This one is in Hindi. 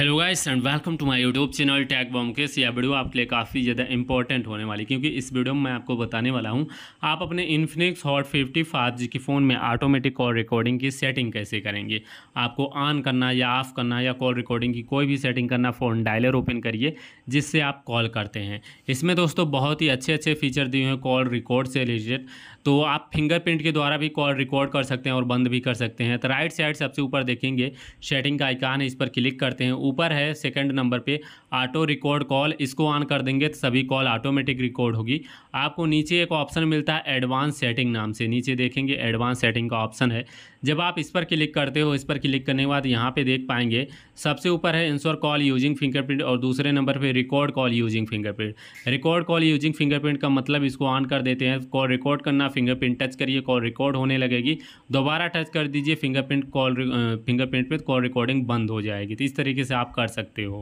Hello guys and welcome to my YouTube channel tag Baum case. यह वीडियो आपके लिए काफ़ी ज़्यादा इंपॉर्टेंट होने वाली, क्योंकि इस वीडियो में मैं आपको बताने वाला हूं आप अपने इन्फिनिक्स हॉट 55G के फ़ोन में ऑटोमेटिक कॉल रिकॉर्डिंग की सेटिंग कैसे करेंगे। आपको ऑन करना या ऑफ़ करना या कॉल रिकॉर्डिंग की कोई भी सेटिंग करना, फ़ोन डायलर ओपन करिए जिससे आप कॉल करते हैं। इसमें दोस्तों बहुत ही अच्छे अच्छे फीचर दिए हैं कॉल रिकॉर्ड से रिलेटेड, तो आप फिंगरप्रिंट के द्वारा भी कॉल रिकॉर्ड कर सकते हैं और बंद भी कर सकते हैं। तो राइट साइड सबसे ऊपर देखेंगे सेटिंग का आइकान है, इस पर क्लिक करते हैं। ऊपर है सेकंड नंबर पे ऑटो रिकॉर्ड कॉल, इसको ऑन कर देंगे तो सभी कॉल ऑटोमेटिक रिकॉर्ड होगी। आपको नीचे एक ऑप्शन मिलता है एडवांस सेटिंग नाम से, नीचे देखेंगे एडवांस सेटिंग का ऑप्शन है। जब आप इस पर क्लिक करते हो, इस पर क्लिक करने के बाद यहाँ पे देख पाएंगे सबसे ऊपर है इंश्योर कॉल यूजिंग फिंगरप्रिंट और दूसरे नंबर पे record call using fingerprint. Record call using fingerprint का मतलब इसको ऑन कर देते हैं। कॉल रिकॉर्ड करना, फिंगरप्रिंट टच करिए, कॉल रिकॉर्ड होने लगेगी, दोबारा टच कर दीजिए फिंगरप्रिंट, कॉल फिंगरप्रिंट पे कॉल रिकॉर्डिंग बंद हो जाएगी। तो इस तरीके से आप कर सकते हो।